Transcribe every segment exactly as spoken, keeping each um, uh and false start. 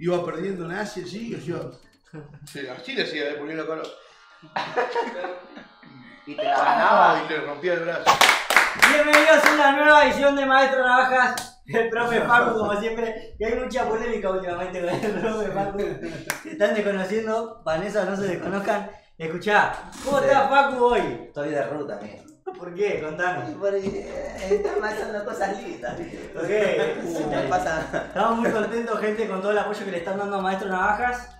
Iba perdiendo en Asia, sí, yo. Sí, le hacía, le ponía la cara. Y te la ganaba y te rompía el brazo. Bienvenidos a una nueva edición de Maestro Navajas. El profe Facu, como siempre, que hay mucha polémica últimamente con el profe Facu. Se están desconociendo, Vanessa, no se desconozcan. Escuchá, ¿cómo estás, Facu, hoy? Estoy de ruta, mira. ¿Por qué? Contanos. Porque están pasando cosas lindas. Okay. Estamos muy contentos, gente, con todo el apoyo que le están dando a Maestro Navajas.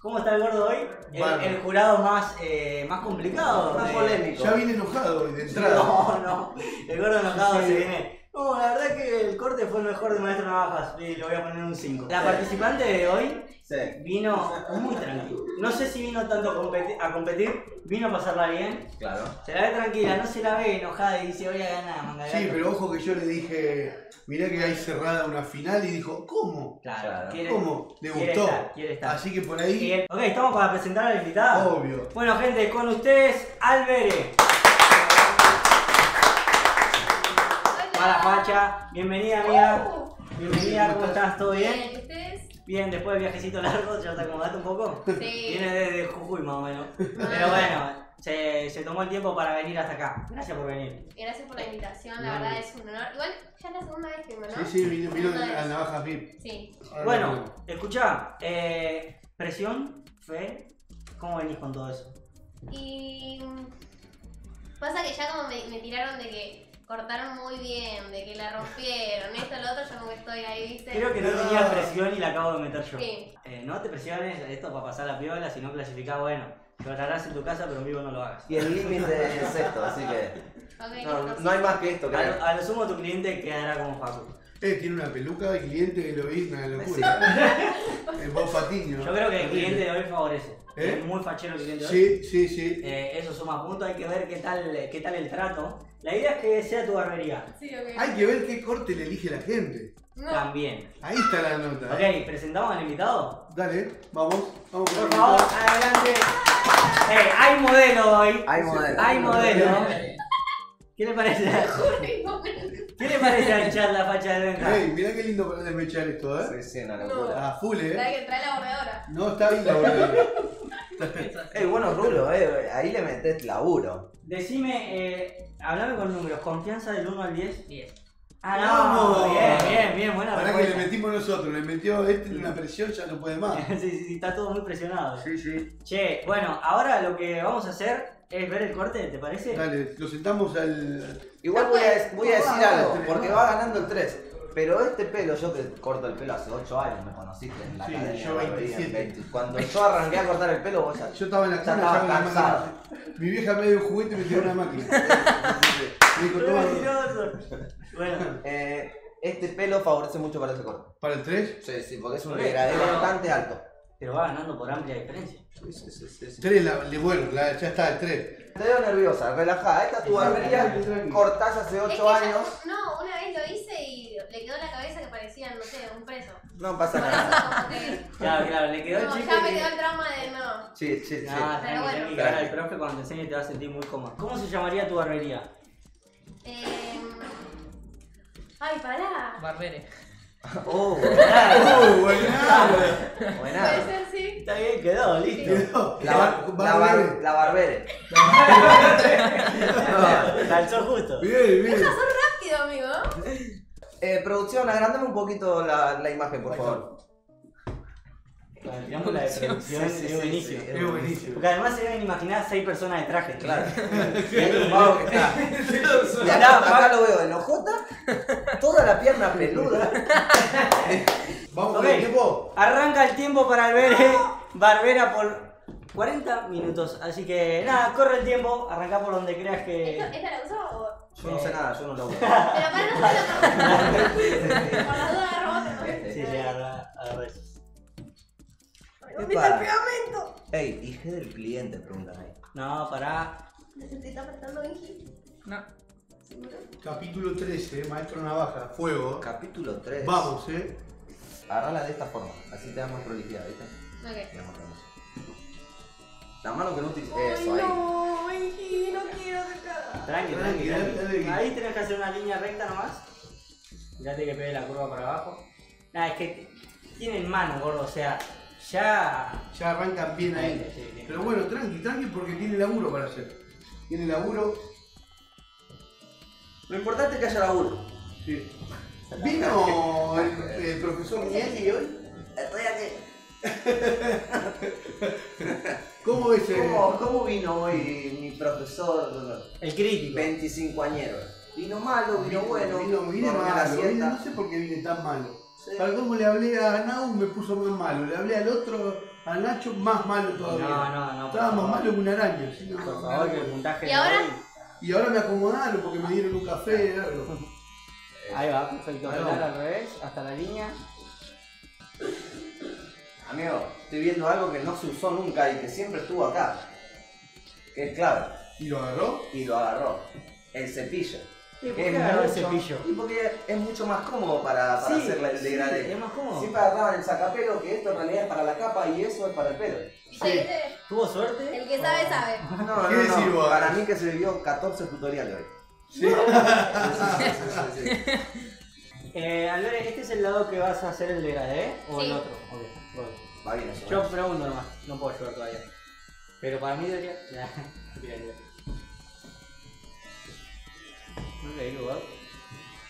¿Cómo está el gordo hoy? Bueno. El, el jurado más, eh, más complicado. Más polémico. Ya viene enojado hoy de entrada. No, no. El gordo enojado sí. Se viene. No, la verdad que el corte fue el mejor de Maestro Navajas. Le voy a poner un cinco. La participante de hoy sí. Vino muy tranquila. No sé si vino tanto a competir, a competir, vino a pasarla bien. Claro. Se la ve tranquila, no se la ve enojada y dice voy a ganar, manga. Sí, pero ojo que yo le dije, mirá que hay cerrada una final y dijo, ¿cómo? Claro. Quiere, ¿cómo? Le quiere gustó. Estar, quiere estar. Así que por ahí. Quiere. Ok, estamos para presentar a la invitada. Obvio. Bueno, gente, con ustedes, Alberee. Hola, Pacha. Bienvenida, amiga. Bienvenida, ¿cómo estás? ¿Todo bien? Bien, después del viajecito largo, ¿ya te acomodaste un poco? Sí. Viene desde Jujuy más o menos. Pero bueno, se, se tomó el tiempo para venir hasta acá. Gracias por venir. Gracias por la invitación, la no. verdad es un honor. Igual ya es la segunda vez que vengo, ¿no? Sí, sí, vino, vino a Navajas V I P. Sí. Bueno, escuchá, eh, presión, fe, ¿cómo venís con todo eso? Y pasa que ya como me, me tiraron de que cortaron muy bien, de que la rompieron, esto, lo otro, yo como que estoy ahí, ¿viste? Creo que no tenía presión y la acabo de meter yo. Sí. Eh, no te presiones, esto para pasar la piola, si no clasificás, bueno, lo harás en tu casa, pero en vivo no lo hagas. Y el límite es esto, así que okay, no, no, no hay más que esto, claro. A, a lo sumo tu cliente quedará como Facu. Eh, tiene una peluca de cliente que lo vi, una locura. El Bob Patiño. Yo creo que el cliente de hoy favorece. ¿Eh? Es muy fachero el cliente de hoy. Sí, sí, sí. Eh, eso suma puntos, hay que ver qué tal, qué tal el trato. La idea es que sea tu barbería. Sí, okay. Hay que ver qué corte le elige la gente. No. También. Ahí está la nota. Ok, ¿eh? ¿Presentamos al invitado? Dale, vamos. vamos Por favor, adelante. Eh, hay modelo hoy. Hay modelo. Hay modelo. ¿Qué le parece? ¿Qué le parece al chat la facha de venta? Hey, mirá qué lindo para desmechar esto, ¿eh? Sí, sí, una locura. No. A full, ¿eh? Trae, trae la bordeadora. No, está bien la bordeadora. Ey, bueno, Rulo, eh, ahí le metés laburo. Decime, eh, hablame con números, confianza del uno al diez. diez. Ah, no, no. Bien, bien, bien, buena respuesta. Para que le metimos nosotros, le metió este en una presión, ya no puede más. Sí, sí, está todo muy presionado. Sí, sí. Che, bueno, ahora lo que vamos a hacer es ver el corte, ¿te parece? Dale, lo sentamos al... Igual voy a, voy a decir algo, porque va ganando el tres. Pero este pelo, yo te corto el pelo hace ocho años, me conociste en la sí, academia. Yo veintisiete. Cuando yo arranqué a cortar el pelo, vos ya... Yo estaba en la cama, ya estaba cansado. Mi vieja me dio un juguete y me tiró una máquina. Me dijo, todo. Bueno. Eh, este pelo favorece mucho para este corte. ¿Para el tres? Sí, sí, porque es un degradé bastante alto. Pero va ganando por amplia diferencia. Sí, sí, sí, sí, sí. tres, la, bueno, la, ya está, el tres. Te veo nerviosa, relajada. Esta es tu barbería, cortás hace ocho años. Ya, no, una vez lo hice y le quedó en la cabeza que parecía, no sé, un preso. No pasa nada. Claro, claro, le quedó el chiste. Ya me quedó el trauma de no. Sí, sí, sí. Ah, pero bueno. Claro, el profe cuando te enseñe te va a sentir muy cómodo. ¿Cómo se llamaría tu barbería? Eh... Ay, pará. Barberee. Oh, buenado, buenado. Buenado. Puede ser, sí. Está bien, quedó, listo. La, bar la, bar la Barberee. No, lanzó justo. Bien, bien. Eso son rápido, amigo. Eh, producción, agrandame un poquito la, la imagen, por favor. La de producción es sí, sí, buenísimo. Sí, sí, buenísimo. Porque además se deben imaginar seis personas de traje. Claro. Y hay un vago que está. Y acá, acá lo veo enojota, toda la pierna peluda. Vamos okay. Con el tiempo. Arranca el tiempo para Alberee, Barbera por cuarenta minutos. Así que nada, corre el tiempo, arranca por donde creas que... ¿Esta, esta la uso o...? Yo no sé nada, yo no la uso. Pero para no se la uso. Por las dudas agarro. Sí, sí, agarro eso. ¿Dónde está el pegamento? Ey, dije del cliente, pregúntame. No, pará. ¿Me sentís apretando en G? No. ¿Seguro? Capítulo trece, Maestro Navaja, fuego. Capítulo trece. Vamos, eh. Agarrala de esta forma, así te damos prolijidad, ¿viste? Ok. Te damos la mano que no utilices. Eso, ahí. No, G, no quiero sacar. Tranqui, tranqui, tranqui. Ahí tenés que hacer una línea recta nomás. Fíjate que pegue la curva para abajo. Nada, es que tienen mano, gordo, o sea, ya... Ya arrancan bien ahí. Sí, sí, sí. Pero bueno, tranqui, tranqui, porque tiene laburo para hacer. Tiene laburo. Lo importante es que haya laburo. Sí. ¿Vino el, el profesor Mieli hoy? Estoy aquí. ¿Cómo es el... ¿Cómo, ¿Cómo vino hoy mi profesor? El crítico. veinticinco añero. Vino malo, vino, vino bueno. Vino, vino malo, vino, no sé por qué viene tan malo. Sí. Para cómo le hablé a Nau me puso más malo, le hablé al otro, a Nacho, más malo todavía. No, no, no. Estaba más malo que una araña. ¿Sí? No, por favor, que el puntaje. ¿Y ahora? Y ahora me acomodaron porque me dieron un café. Algo. Ahí va, perfecto. Ahí va. Al revés, hasta la línea. Amigo, estoy viendo algo que no se usó nunca y que siempre estuvo acá. Que es clave. ¿Y lo agarró? Y lo agarró. El cepillo. ¿Y por qué agarró el cepillo? Y porque es mucho más cómodo para, para sí, hacer la degradé. Sí, es más cómodo. Siempre agarraban el sacapelo, que esto en realidad es para la capa y eso es para el pelo. Sí. ¿Tuvo suerte? El que sabe, o... sabe. No, no, no, no. Para mí que se vio catorce tutoriales hoy. Sí. sí, sí, sí, sí, sí. Eh, Alberee, ¿este es el lado que vas a hacer el degradé o sí. el otro? Okay, bueno. Va bien eso. Yo pregunto nomás, no puedo ayudar todavía. Pero para mí debería...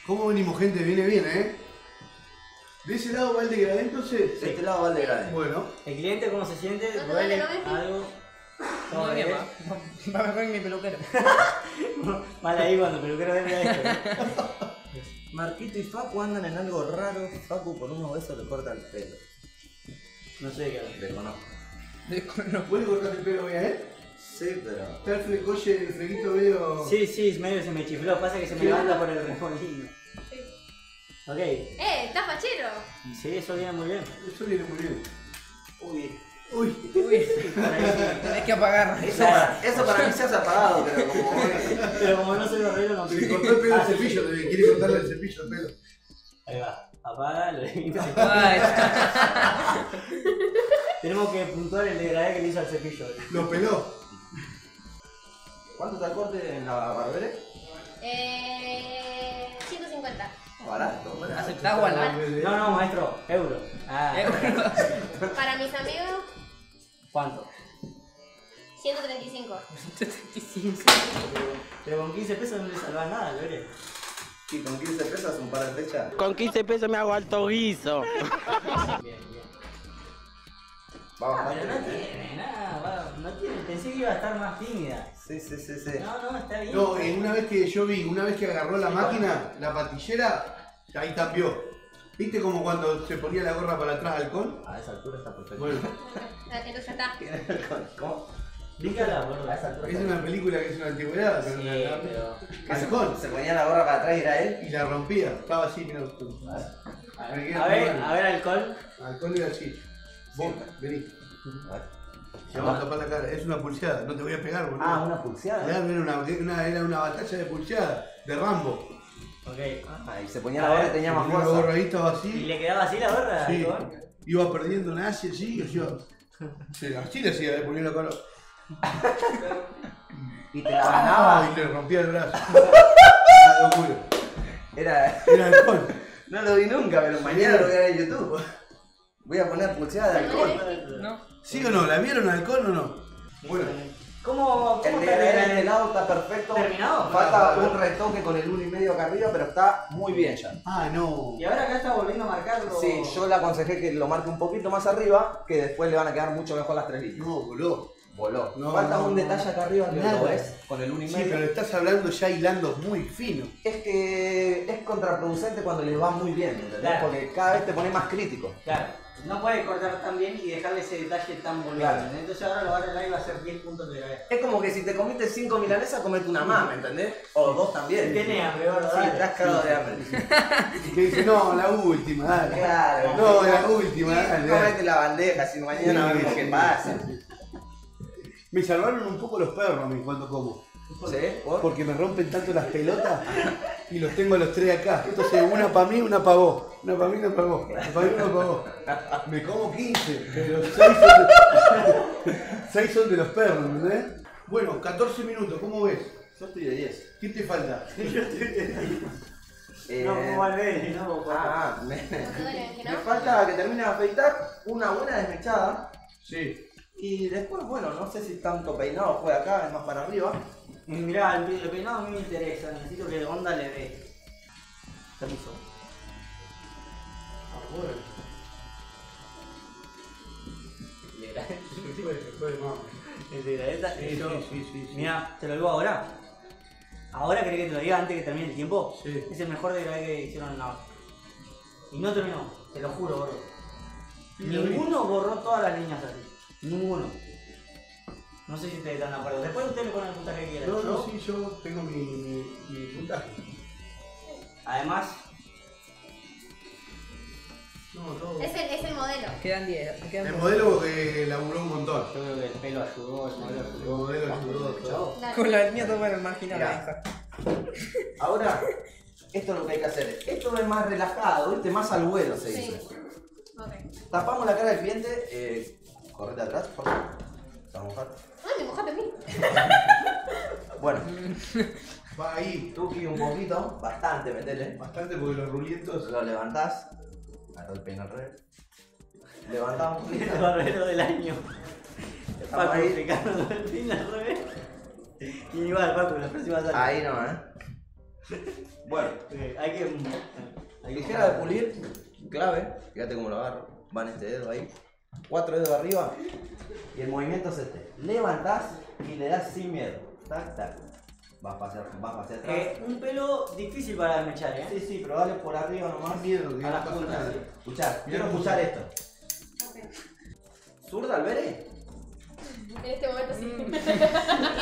¿Cómo venimos, gente? Viene bien, ¿eh? ¿De ese lado va el degradé entonces? De este lado va el degradé. Bueno. ¿El cliente cómo se siente? ¿No duele algo? No, bien, va mejor que mi peluquero. Mal ahí cuando el peluquero venga esto. Marquito y Facu andan en algo raro. Facu con unos besos le corta el pelo. No sé de qué hablar. Desconozco. Desconozco. ¿Puede cortar el pelo hoy a él? Sí, pero... Está el frecoche, el frequito medio... Sí, sí, medio se me chifló, pasa que se me levanta por el remolino. Sí. Ok. ¡Eh! ¡Estás fachero! Sí, eso viene muy bien. Eso viene muy bien. Uy. Uy. Uy. Tenés que apagar. Eso para, eso para mí se hace apagado, pero como... pero como no se lo arreglo, no... Le cortó el pelo al cepillo, quiere cortarle el cepillo al pelo. Ahí va. Apaga, lo evita. Tenemos que puntuar el degradé que le hizo al cepillo. Lo peló. ¿Cuánto te corte en la Barberee? Eh... ciento cincuenta. Barato, barato. ¿Aceptás o no? No, maestro, euro. Ah, euro. Para mis amigos... ¿Cuánto? ciento treinta y cinco. ciento treinta y cinco. Pero con quince pesos no le salvás nada, Alberee. Sí, con quince pesos un par de fechas. Con quince pesos me hago alto guiso. Bien, bien. Vamos, ah, pero no tiene nada, no tiene, pensé que iba a estar más tímida. Sí, sí, sí, sí. No, no, está bien. No, en una vez que yo vi, una vez que agarró la máquina, la patillera, ahí tapió. ¿Viste como cuando se ponía la gorra para atrás halcón? A esa altura está perfecto. Bueno. Entonces está. ¿Cómo? Dígala, gorra. Es una película que es una antigüedad, pero sí, una pero... Halcón. Se ponía la gorra para atrás y era él. Y la rompía, estaba así, mirá. A ver, a ver, a ver, halcón. Halcón era así. Vos, vení. Se va a tapar la cara. Es una pulseada, no te voy a pegar, boludo. Ah, una pulseada. Era una, una, era una batalla de pulseada, de Rambo. Ok. Ah, y se ponía la gorra y tenía más fuerza. Gorra, estaba así. ¿Y le quedaba así la gorra? Sí. Iba perdiendo una Asia, sí, o yo. Se la hacía así, le ponía la cara. Y te la ganaba. Y le rompía el brazo. Era locura. Era. Era alcohol. No lo vi nunca, pero mañana lo voy a ver en YouTube. Voy a poner pulseada de alcohol. No. ¿Sí o no? ¿La vieron alcohol o no? Bueno. ¿Cómo, cómo el degradé en el lado está perfecto. ¿Terminado? Falta un retoque con el uno y medio acá arriba, pero está muy bien ya. Ah, no. Y ahora acá está volviendo a marcarlo. Sí, yo le aconsejé que lo marque un poquito más arriba, que después le van a quedar mucho mejor las tres líneas. No, voló. Voló. No, falta no, un detalle acá arriba que no ves con el uno y medio. Sí, pero estás hablando ya hilando muy fino. Es que es contraproducente cuando les va muy bien, ¿entendés? Claro. Porque cada vez te pones más crítico. Claro. No puede cortar tan bien y dejarle ese detalle tan bonito. Claro. Entonces ahora lo va a arreglar y va a ser diez puntos de degradé. Es como que si te comiste cinco milanesas, comete una más, ¿me entendés? O dos también. Tienes hambre, gordo. Sí, estás cagado de hambre. Y te dice, no, la última, dale. Claro. No, la última, dale. Comete la bandeja, si mañana vemos qué pasa. Me salvaron un poco los perros a mí cuando como. ¿Sí? ¿Por? Porque me rompen tanto las pelotas y los tengo a los tres acá. Entonces una para mí, una para vos. Una para mí, una para vos. Una para mí, una para vos. Me como quince, pero seis son de los perros, ¿entendés? Bueno, catorce minutos, ¿cómo ves? Yo estoy de diez. ¿Qué te falta? Yo estoy de diez. Eh, no, como Alberee, no, papá. Ah, me, me falta que termine de afeitar una buena desmechada. Sí. Y después, bueno, no sé si tanto peinado fue acá, es más para arriba. Mirá, el, el peinado a mí me interesa, necesito que onda le dé. Permiso. Mira, te lo digo ahora. ¿Ahora querés que te lo diga antes que termine el tiempo? Sí. Es el mejor degradé que hicieron nada. Y no terminó, te lo juro, gordo. Ninguno borró todas las líneas así. Ninguno. No sé si ustedes están de acuerdo. Después ustedes le ponen el puntaje que quieran. No, no, sí, yo tengo mi, mi, mi puntaje. Además. No, todo. Es el, es el modelo. Quedan diez. Quedan el diez. Modelo que eh, laburó un montón. Yo creo que el pelo ayudó, el modelo ayudó. El modelo ayudó, todo. Con la mía todo para imaginar esta. Ahora, esto es lo que hay que hacer. Esto es más relajado, ¿viste? Más al vuelo se dice. Sí. Okay. Tapamos la cara del cliente. Eh, correte atrás, por favor. Te vas a mojar. Ah, me mojaste a mí. Bueno. Va ahí, tuqui un poquito. Bastante, metele. Bastante porque los rulientos. Lo levantás. El pene al revés. Levantamos un pene. El barbero del año. Paco explicando el pene al revés. Y igual, Paco, la próxima sale. Ahí no, ¿eh? Bueno, hay que. Hay ligera de pulir, clave. Fíjate cómo lo agarro. Van este dedo ahí. Cuatro dedos arriba. Y el movimiento es este. Levantás y le das sin miedo. Tac, tac. Vas hacia, vas hacia atrás. Eh, un pelo difícil para desmechar, ¿eh? Sí, sí, pero dale por arriba nomás. Miedo, a las puntas. Escuchá, quiero escuchar esto. Okay. ¿Zurda, Alberee? En este momento sí. Mm. Ni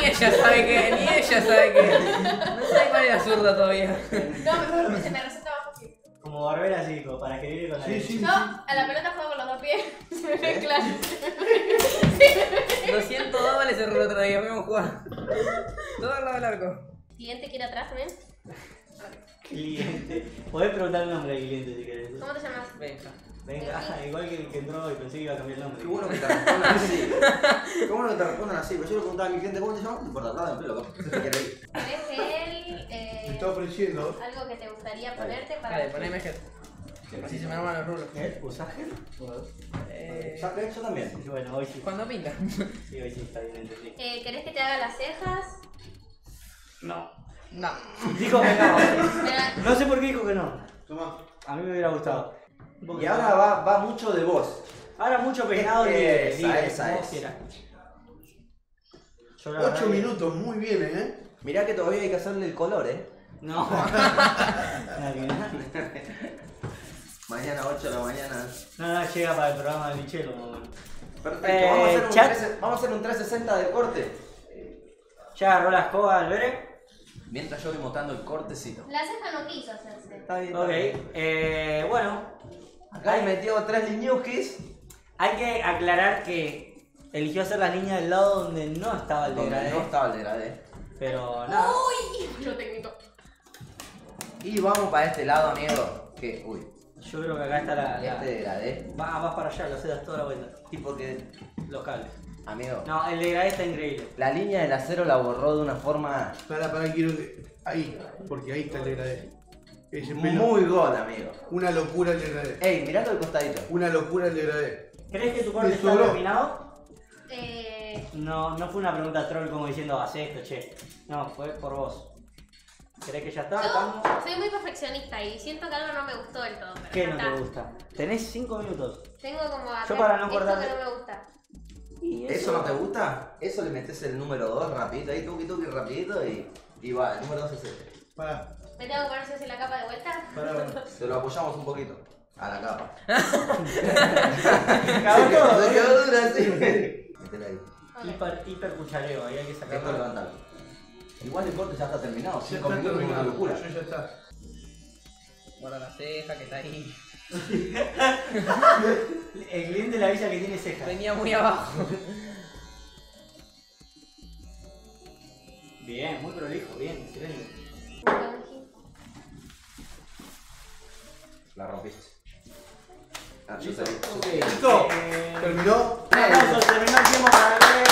ella sabe qué, ni ella sabe qué. No sabe cuál era zurda todavía. No, me, se me resulta bajo pie. Como Barberee así, como para que vive con la sí, sí, yo, sí. A la pelota juego con los dos pies. Se me ve claro. doscientos dólares el otro día, me vamos a jugar. Todo al lado del arco. ¿Cliente quiere atrás también? Cliente. Podés preguntar el nombre del cliente si querés. ¿Cómo te llamas? Benja. Benja, ah, igual que el que entró y pensé que iba a cambiar el nombre. Qué bueno que te respondan así. Qué bueno que te respondan así. Pero yo le preguntaba a mi cliente, ¿cómo te llamas? No importa, nada en pelo. ¿Querés él? Eh, te está ofreciendo. Algo que te gustaría ponerte para. Vale, poneme gel. Así se me arman los rulos. ¿Eh? ¿Usás gel? Eh... Yo también. Bueno, hoy sí. Cuando pinta. Sí, hoy sí está bien, entendí. Eh, ¿Querés que te haga las cejas? No. No. Dijo que no. No sé por qué dijo que no. Toma. A mí me hubiera gustado. Y ahora va, va mucho de voz. Ahora mucho peinado de es que libre. Esa es. Ocho minutos, muy bien, ¿eh? Mirá que todavía hay que hacerle el color, ¿eh? No. Mañana ocho de la mañana. No, no, llega para el programa de Vichelo. Perfecto, eh, vamos, a hacer trece, vamos a hacer un trescientos sesenta de corte. Ya agarró la escoba, Alberee. Mientras yo voy montando el cortecito. La ceja no quiso hacerse. Está bien. Ok, bien. Eh, bueno. Acá he metido tres liñuskis. Hay que aclarar que eligió hacer las líneas del lado donde no estaba el degradé. No estaba el degradé. Pero nada. Uy, yo técnico. Y vamos para este lado, amigo. Que, uy. Yo creo que acá está la... la... Este degradé. Vas va para allá, lo haces toda la vuelta. Y porque... Los cables. Amigo. No, el degradé está increíble. La línea del acero la borró de una forma... Para, para, quiero que... Ahí, porque ahí está el degradé. Muy gol, amigo. Una locura el degradé. Ey, mirá al costadito. Una locura el degradé. ¿Crees que tu corte está terminado? Eh... No, no fue una pregunta troll como diciendo, hacé esto, che. No, fue por vos. ¿Crees que ya está? Yo soy muy perfeccionista y siento que algo no me gustó del todo. Pero ¿qué no te gusta? Tenés cinco minutos. Tengo como a yo para no cortarte. Esto que no me gusta. ¿Y eso? ¿Eso no te gusta? Eso le metes el número dos rapidito ahí, tuqui tuqui rapidito y, y va, el número dos es este. Pará. ¿Me tengo que poner así la capa de vuelta? Pará. Se lo apoyamos un poquito. A la capa. Cabrón, se quedó dura así. Métela ahí. Okay. Hiper, hiper cuchareo, ahí hay que sacarlo. Esto levantarlo. Igual el corte ya está terminado, cinco minutos es una locura. Yo ya está. Guarda la ceja que está ahí. El cliente le avisa que tiene ceja. Venía muy abajo. Bien, muy prolijo, bien, excelente. La rompiste. Ah, yo salí. Okay. Listo. Eh... Terminó. Un aplauso, terminó el tiempo para ver.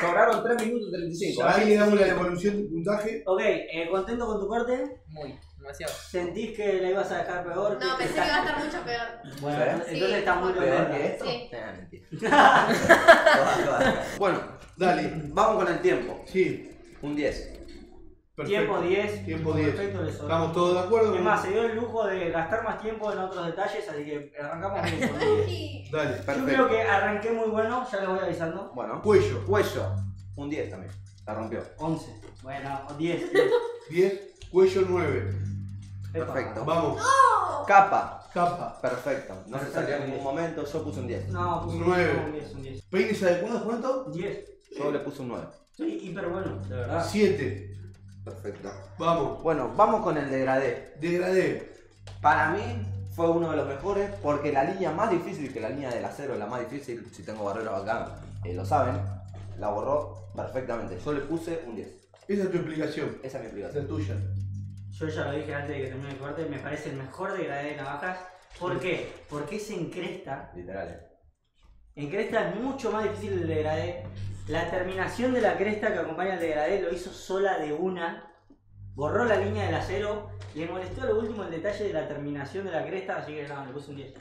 Sobraron tres minuto treinta y cinco. Ahí le damos la devolución de puntaje. Ok, eh, ¿contento con tu corte? Muy, demasiado. ¿Sentís que la ibas a dejar peor? No, pensé que iba a estar mucho peor. Bueno, ¿sabes? Entonces sí, está muy peor que esto. Sí. No, mentira. Bueno, dale, vamos con el tiempo. Sí. Un diez. Perfecto. Tiempo diez. Tiempo diez. Perfecto, les estamos todos de acuerdo. Es más, se dio el lujo de gastar más tiempo en otros detalles, así que arrancamos bien. Dale, perfecto. Yo creo que arranqué muy bueno, ya les voy avisando. Bueno, cuello. Cuello. Un diez también. La rompió. once. Bueno, diez. diez. Cuello nueve. Perfecto. Vamos. No. Capa. Capa. Perfecto. No se salió en ningún momento, yo puse un diez. No, puse un nueve. ¿Peines adecuados cuánto? diez. Yo le puse un nueve. Sí, hiper bueno, de verdad. siete. Perfecto. Vamos. Bueno, vamos con el degradé. Degradé. Para mí fue uno de los mejores porque la línea más difícil, que la línea del acero es la más difícil, si tengo barrera acá, eh, lo saben, la borró perfectamente. Yo le puse un diez. Esa es tu explicación. Esa es mi explicación. Esa es tuya. Yo ya lo dije antes de que termine el corte, me parece el mejor degradé de navajas. ¿Por qué? Porque es en cresta. Literal. En cresta es mucho más difícil el degradé. La terminación de la cresta que acompaña al degradé lo hizo sola de una. Borró la línea del acero. Le molestó a lo último el detalle de la terminación de la cresta, así que no, le puse un diez.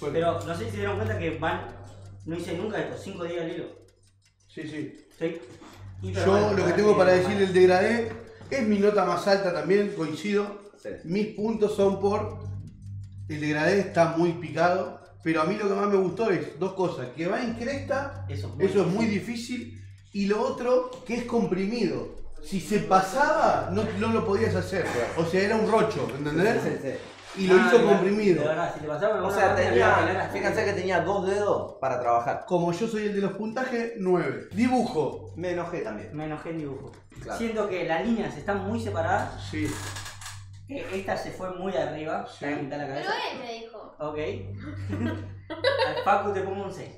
Bueno. Pero no sé si se dieron cuenta que van, no hice nunca estos cinco días al hilo. Sí, sí. ¿Sí? Y yo bueno, lo que tengo para decir del degradé es mi nota más alta también, coincido. Sí. Mis puntos son por... El degradé está muy picado. Pero a mí lo que más me gustó es dos cosas, que va en cresta, eso es muy, eso es muy difícil. difícil, y lo otro, que es comprimido. Si se pasaba, no, no lo podías hacer, o sea, era un rocho, ¿entendés? Sí, sí, sí. Y lo ah, hizo verdad, comprimido. Verdad, si te pasaba, o sea, tenía, fíjense que tenía dos dedos para trabajar. Como yo soy el de los puntajes, nueve. Dibujo. Me enojé también. Me enojé en dibujo. Claro. Siento que las líneas están muy separadas. Sí. Esta se fue muy arriba, sí. Te voy a quitar la cabeza. Pero él me dijo. Ok. Al Facu te pongo un seis.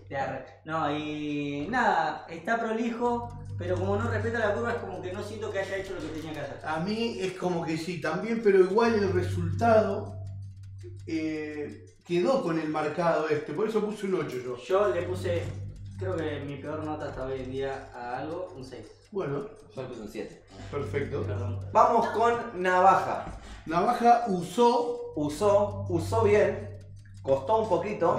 No, y nada, está prolijo, pero como no respeta la curva es como que no siento que haya hecho lo que tenía que hacer. A mí es como que sí, también, pero igual el resultado eh, quedó con el marcado este, por eso puse un ocho yo. Yo le puse, creo que mi peor nota hasta hoy en día a algo, un seis. Bueno, yo le puse un siete. Perfecto. Perdón. Vamos con navaja. Navaja usó, usó, usó bien, costó un poquito,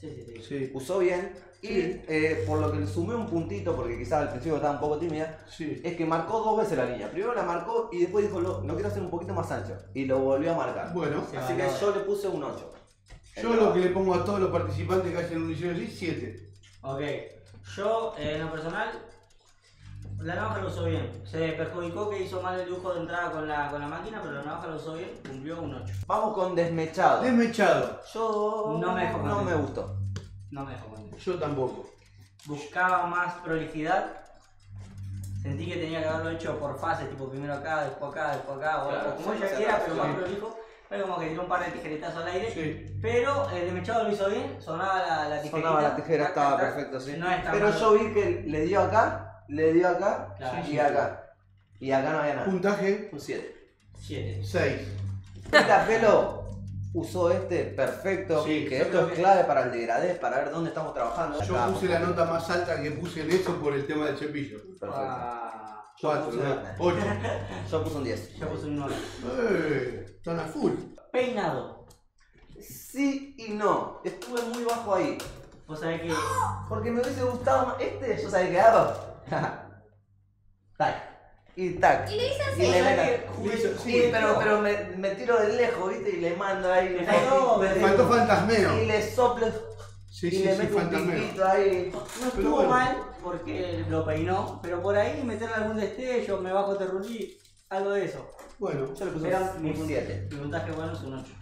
sí, sí, sí. Sí. Usó bien y sí. eh, por lo que le sumé un puntito, porque quizás al principio estaba un poco tímida, sí. Es que marcó dos veces la línea, primero la marcó y después dijo, no, quiero hacer un poquito más ancho, y lo volvió a marcar, bueno, sí, así que yo le puse un ocho. Yo lo que le pongo a todos los participantes que hacen un diseño así, siete. Ok, yo eh, en lo personal, la navaja lo usó bien. Se perjudicó que hizo mal el dibujo de entrada con la, con la máquina, pero la navaja lo usó bien, cumplió un ocho. Vamos con desmechado. Desmechado. Yo no me dejó No me gustó. No me dejó contento. Yo tampoco. Buscaba más prolijidad. Sentí que tenía que haberlo hecho por fases, tipo primero acá, después acá, después acá, o claro, como ella quiera, pero más prolijo. Fue como que tiró un par de tijeretazos al aire, sí. Pero el desmechado lo hizo bien, sonaba la, la tijerita. Sonaba la tijera, acá, estaba acá, perfecto, sí. No pero mal. Yo vi que le dio acá. Le dio acá, claro, y sí, acá. Sí. Y acá no había nada. Puntaje. Un siete. siete. seis. Petafelo usó este perfecto. Sí, que esto es que... clave para el degradé, para ver dónde estamos trabajando. Yo acá, puse la nota más alta que puse en eso por el tema del cepillo. Perfecto. Ah, cuatro, ocho. Yo puse un diez. Yo puse un nueve. Eh, están a full. Peinado. Sí y no. Estuve muy bajo ahí. ¿Vos sabés que? Porque me hubiese gustado más este. Yo sabía que daba. Tac. Y tac. Y le hice así. Y le le jugué, sí, pero, pero me, me tiro de lejos, ¿viste? Y le mando ahí. Me faltó, me faltó fantasmeo. Y le soplo. Sí, y sí, le sí, meto fantasmeo. Un piquito ahí. No estuvo bueno. Mal porque lo peinó, pero por ahí meterle algún destello, me bajo terrulí, algo de eso. Bueno, yo le puse un siete. Mi puntaje bueno es un ocho.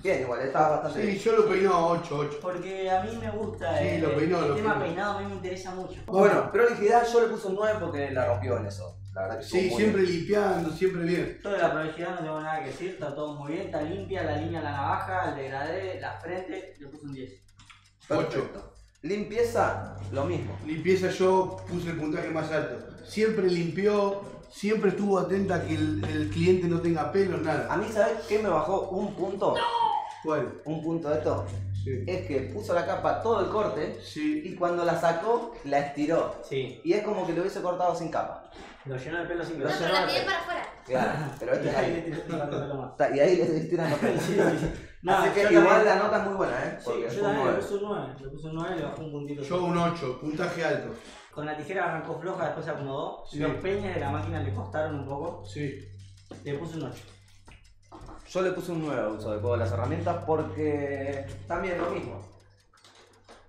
Bien, igual, estaba bastante bien. Sí, yo lo peinó a ocho, ocho. Porque a mí me gusta, sí, el, lo peinó, el lo tema peinó. Peinado a mí me interesa mucho. Bueno, pero prolijidad yo le puse un nueve porque la rompió en eso. La verdad que sí, siempre bien. Limpiando, siempre bien. Toda la prolijidad no tengo nada que decir, está todo muy bien, está limpia, la línea de la navaja, el degradé, la frente, le puse un diez. Perfecto. ocho. Limpieza, lo mismo. Limpieza yo puse el puntaje más alto. Siempre limpió. Siempre estuvo atenta a que el, el cliente no tenga pelo, nada. A mí, ¿sabes qué me bajó? Un punto. No. ¿Cuál? Un punto de esto. sí, es que puso la capa todo el corte, sí, y cuando la sacó, la estiró. Sí. Y es como que lo hubiese cortado sin capa. Lo llenó de pelo sin capa. No, pero la tiré para afuera. Claro, pero este es ahí. Y ahí le estiran los pelos. No, así que igual también, la nota es muy buena, ¿eh? Sí, yo también le puse un nueve, le puse un nueve y le bajó un puntito. Yo un ocho, puntaje alto. Con la tijera arrancó floja, después se acomodó. Sí. Los peines de la máquina le costaron un poco. Sí. Le puse un ocho. Yo le puse un nuevo uso de juego de las herramientas porque también lo mismo.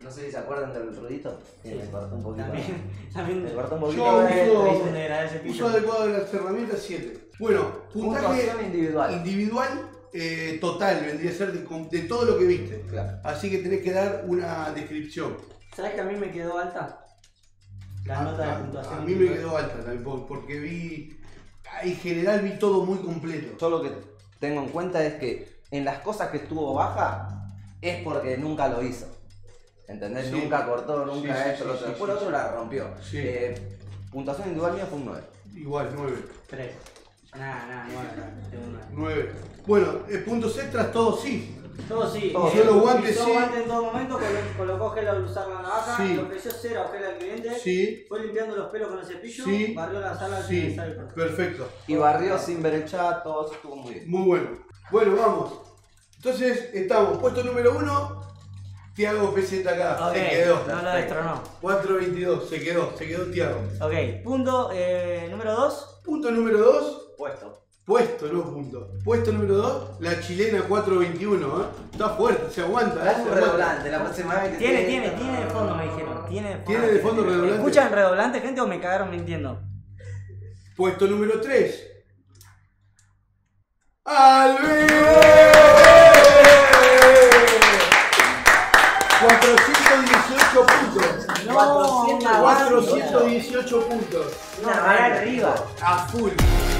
No sé si se acuerdan del Rudito, que sí, me cortó un poquito. También, también me cortó un poquito. Yo de uso de juego de las herramientas siete. Bueno, puntaje individual. Individual eh, total, vendría a ser de, de todo lo que viste. Claro. Así que tenés que dar una descripción. ¿Sabés que a mí me quedó alta? La a, nota de puntuación. A mí me quedó alta también porque vi, en general vi todo muy completo. Solo que tengo en cuenta es que en las cosas que estuvo baja es porque nunca lo hizo, ¿entendés? Sí. Nunca cortó, nunca sí, esto, sí, lo otro. Sí, después sí, otro sí, la rompió. Sí. Eh, puntuación individual mía fue un nueve. Igual, nueve. tres. Nada, nada, nueve. nueve. Bueno, puntos extras, todos sí. Todos sí. Todos eh, los guantes sí. guantes en todo momento, colocó gel al usar la navaja, sí, le ofreció cero a gel al cliente, sí, fue limpiando los pelos con el cepillo, sí, barrió la sala, sí, al perfecto. perfecto. Y barrió sí, sin berechá, todo estuvo muy bien. Muy bueno. Bueno, vamos. Entonces, estamos. Puesto número uno, Tiago P Z acá, okay, se quedó. No lo destronó. cuatro veintidós, se quedó, se quedó Tiago. Ok, punto eh, número dos. Punto número dos. Puesto. Puesto, no punto. Puesto número dos, la chilena cuatro veintiuno, ¿eh? Está fuerte, se aguanta. Es un redoblante, la próxima vez que tiene. Tiene, tiene, tiene de fondo, me dijeron. Tiene de fondo. Tiene de fondo redoblante. ¿Escuchan redoblante, gente, o me cagaron mintiendo? Puesto número tres. ¡Alberee! cuatrocientos dieciocho puntos. No, cuatrocientos dieciocho puntos. No, para arriba. A full.